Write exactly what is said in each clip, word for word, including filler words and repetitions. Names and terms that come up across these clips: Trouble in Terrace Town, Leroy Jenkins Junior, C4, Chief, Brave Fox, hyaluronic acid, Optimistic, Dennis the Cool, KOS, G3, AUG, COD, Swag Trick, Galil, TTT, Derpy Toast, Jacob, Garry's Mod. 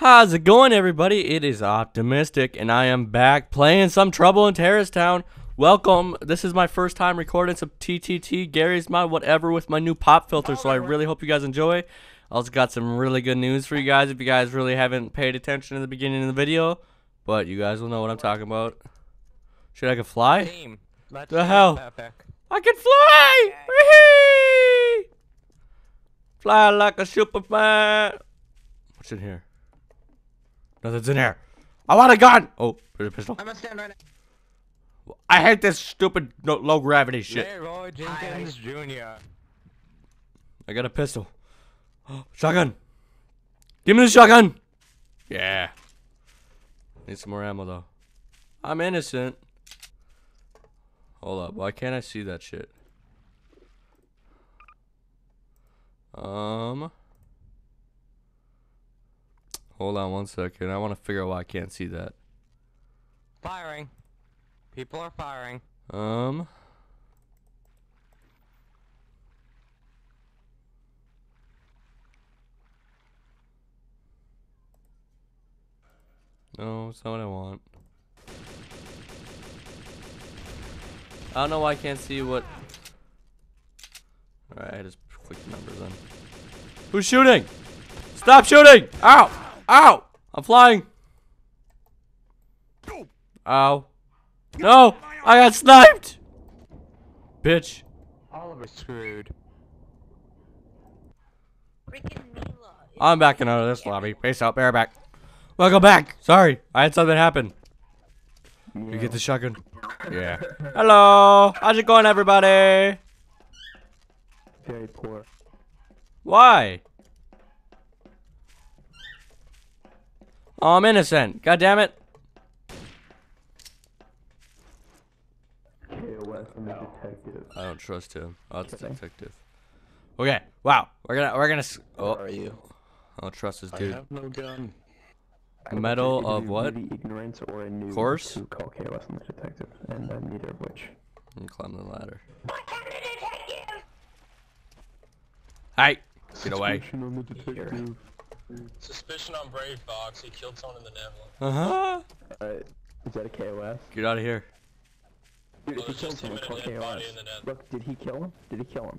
How's it going, everybody? It is Optimistic, and I am back playing some Trouble in Terrace Town. Welcome. This is my first time recording some T T T, Garry's Mod, whatever, with my new pop filter, so I really hope you guys enjoy. I also got some really good news for you guys if you guys really haven't paid attention in the beginning of the video, but you guys will know what I'm talking about. Should I can fly? The hell? I can fly! Wee-hee! Fly like a superman. What's in here? Nothing's in here. I want a gun. Oh, there's a pistol. I'm gonna stand right now. I hate this stupid no, low gravity shit. Leroy Jenkins Junior I got a pistol. Shotgun. Give me the shotgun. Yeah. Need some more ammo though. I'm innocent. Hold up. Why can't I see that shit? Um. Hold on one second. I want to figure out why I can't see that. Firing. People are firing. Um. No, it's not what I want. I don't know why I can't see what... Alright, just quick number then. Who's shooting? Stop shooting! Ow! Ow! I'm flying! Ow. No! I got sniped! Bitch. Oliver's screwed. I'm backing out of this lobby. Peace out, bear back. Welcome back! Sorry, I had something happen. You get the shotgun? Yeah. Hello! How's it going, everybody? Very poor. Why? Oh, I'm innocent. God damn it. K O S and the detective. I don't trust him. Oh, it's a detective. Okay. Wow. We're gonna. We're gonna. Oh. Where are you? I don't trust this dude. I have no gun. Medal of what? Ignorance or a new course. To call K O S and the detective, and uh, neither of which. And climb the ladder. Hey, get away. Suspicion on Brave Fox, he killed someone in the network. Uh-huh. Alright, is that a K O S? Get out of here. Dude, if he killed someone, call K O S. Look, did he kill him? Did he kill him?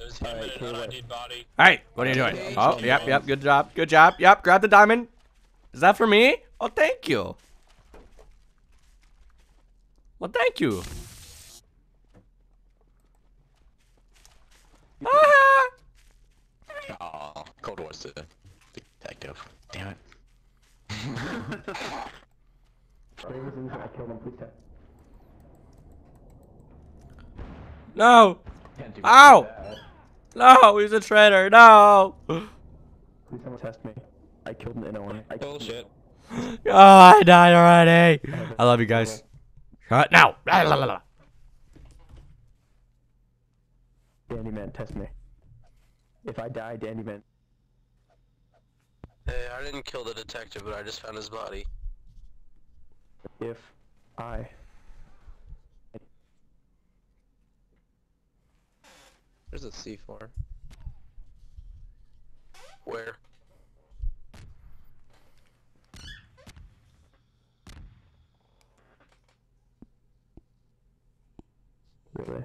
It was him and an unidentified body. Alright, what are you doing? Oh, yep, yep, good job, good job, yep, grab the diamond. Is that for me? Oh, thank you. Well, thank you. Ah! Oh, Cold War's the detective. Damn it. No! Ow! No, he's a traitor. No! Please don't test me. I killed an N O one. Bullshit. Oh, I died already. I love you guys. Shut now. Dandy man, test me. If I die, Dandy man. Hey, I didn't kill the detective, but I just found his body. If I... There's a C four. Where? Really?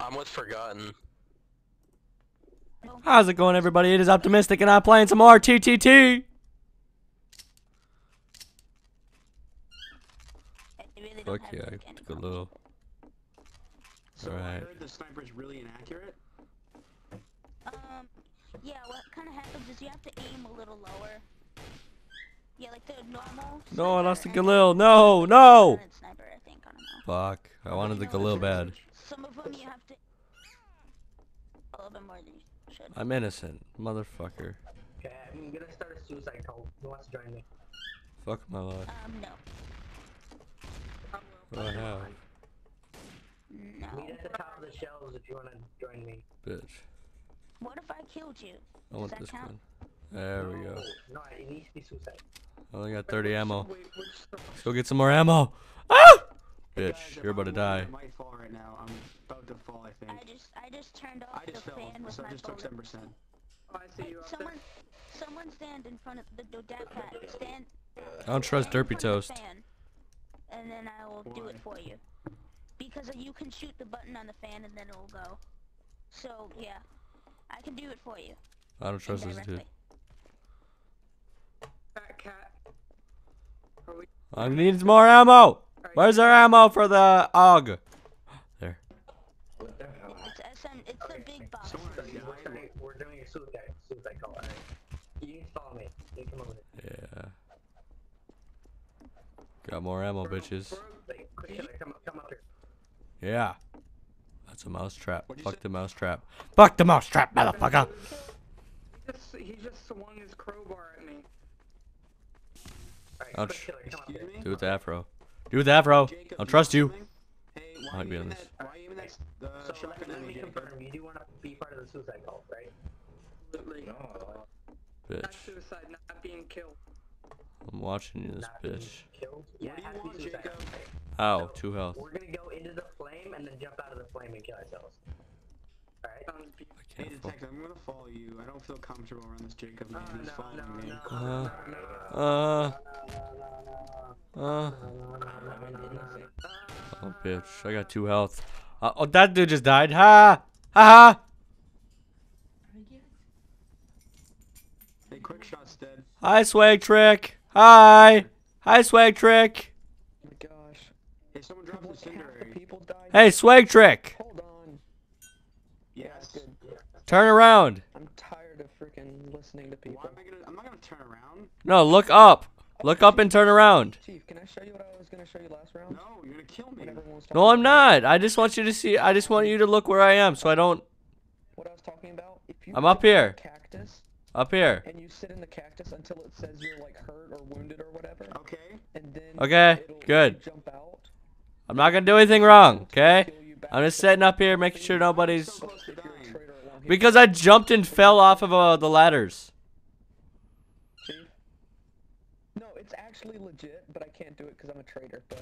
I'm with Forgotten. How's it going, everybody? It is Optimistic, and I'm playing some more T T T. Really Fuck yeah, I took a little. So right. I heard the sniper's really inaccurate. Um, yeah, what kind of happens is you have to aim a little lower. Yeah, like the normal. No, I lost the Galil. No, no. Sniper, I think. I don't know. Fuck! I wanted the Galil bad. Some of them you have to. A little bit more than you should. I'm innocent, motherfucker. Okay, I'm gonna start a suicide call. Who wants to join me? Fuck my life. Um, no. What do I have? No. Meet at the top of the shelves if you wanna join me. Bitch. What if I killed you? I want this one. There we go. No, it needs to be suicide. I only got thirty ammo. Let's go get some more ammo. Ah! Bitch, you're about to die. I might fall right now. I'm about to fall, I think. I just, I just turned off the fan with my bullet. I just took ten percent. I see you up there. Someone stand in front of the datapad. Stand. I don't trust Derpy Toast. And then I will do it for you. Because you can shoot the button on the fan and then it will go. So, yeah. I can do it for you. I don't trust this dude. I need more ammo! Where's our ammo for the A U G? There. What the hell? It's S M, it's okay. The big box. We're doing, we're doing a suicide, suicide call, alright? You can follow me. You come over. Yeah. Got more ammo, bitches. Yeah. That's a mouse trap. Fuck the mouse trap. Fuck the mouse trap, motherfucker! He just, he just swung his crowbar at me. Ouch. Do it to Afro. Do it to Afro. Jacob, I'll trust you. Hey, why I might be on this. Why even that, the so let, let me confirm, you do want to be part of the suicide call, right? No. Bitch. Not suicide, not being killed. I'm watching you, this bitch. Yeah, what do you want, Jacob? Ow, so, two health. We're gonna go into the flame and then jump out of the flame and kill ourselves. Alright? I can't. Hey, Detective, I'm gonna follow you. I don't feel comfortable around this Jacob man. He's following me. Uh. Uh. Uh. Oh, bitch. I got two health. Uh, oh, that dude just died. Ha! Ha ha! Hey, quick shot's dead. Hi, Swag Trick. Hi. Hi, Swag Trick. Oh my gosh. Hey, someone dropped the cinder. Hey, Swag Trick. Hold on. Yes. Turn around. I'm tired of freaking listening to people. Why am I gonna, I'm not gonna turn around. No, look up. Look up and turn around. Chief, can I show you what I was gonna show you last round? No, you're gonna kill me. No, I'm not. I just want you to see. I just want you to look where I am, so I don't. What I was talking about. If you I'm up here. Cactus. Up here. And you sit in the cactus until it says you're like hurt or wounded or whatever. Okay. And then. Okay. Good. Jump out. I'm not gonna do anything wrong. Okay. I'm just sitting up here, making sure nobody's. So because I jumped and fell off of uh, the ladders. It's actually legit, but I can't do it because I'm a traitor, but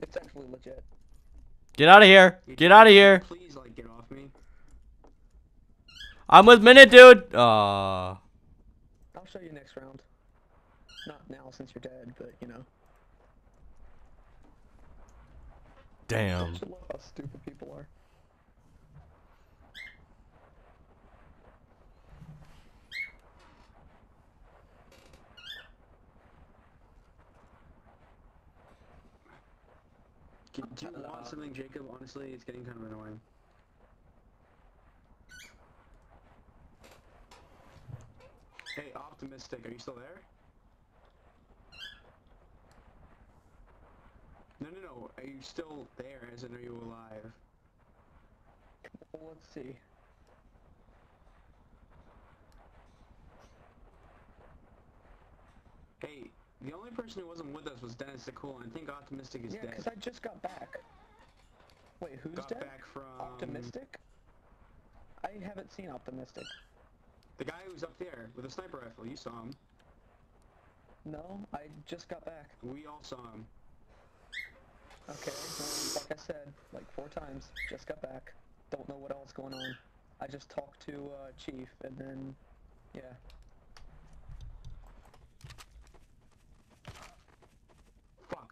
it's actually legit. Get out of here. Get out of here. Please, like, get off me. I'm with Minute, dude. Aww. I'll show you next round. Not now since you're dead, but, you know. Damn. I just love how stupid people are. Do you want something, Jacob? Honestly, it's getting kind of annoying. Hey, Optimistic, are you still there? No, no, no. Are you still there? As in, are you alive? Well, let's see. Hey. The only person who wasn't with us was Dennis the Cool, and I think Optimistic is yeah, dead. Yeah, because I just got back. Wait, who's got dead? Got back from... Optimistic? I haven't seen Optimistic. The guy who's up there with a sniper rifle, you saw him. No, I just got back. We all saw him. Okay, so like I said, like four times, just got back. Don't know what else going on. I just talked to uh, Chief, and then, yeah.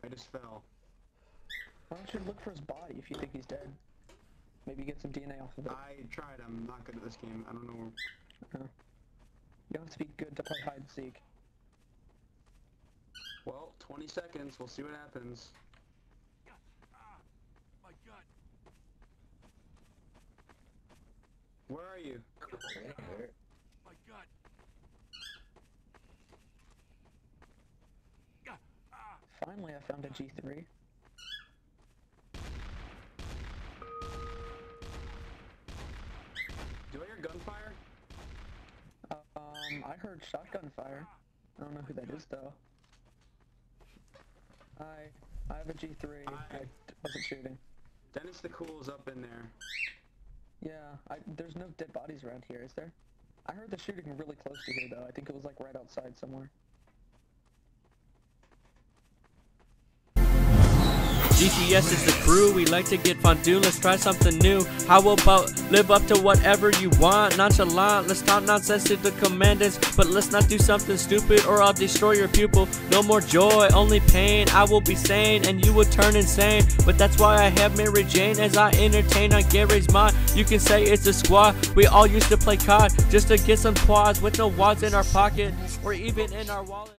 I just fell. Why don't you look for his body if you think he's dead? Maybe get some D N A off of it. I tried. I'm not good at this game. I don't know. Uh-huh. You don't have to be good to play hide and seek. Well, twenty seconds. We'll see what happens. God. Ah, my God. Where are you? Oh, my God. Finally I found a G three. Do I hear gunfire? Uh, um, I heard shotgun fire. I don't know who that is though. I, I have a G three. I, I wasn't shooting. Dennis the Cool is up in there. Yeah, I, there's no dead bodies around here, is there? I heard the shooting really close to here though. I think it was like right outside somewhere. G T S is the crew, we like to get fondue, let's try something new. How about live up to whatever you want, nonchalant, let's talk nonsense to the commanders. But let's not do something stupid or I'll destroy your pupil. No more joy, only pain, I will be sane and you will turn insane. But that's why I have Mary Jane as I entertain on Garry's Mod. You can say it's a squad, we all used to play C O D, just to get some quads with no wads in our pocket or even in our wallet.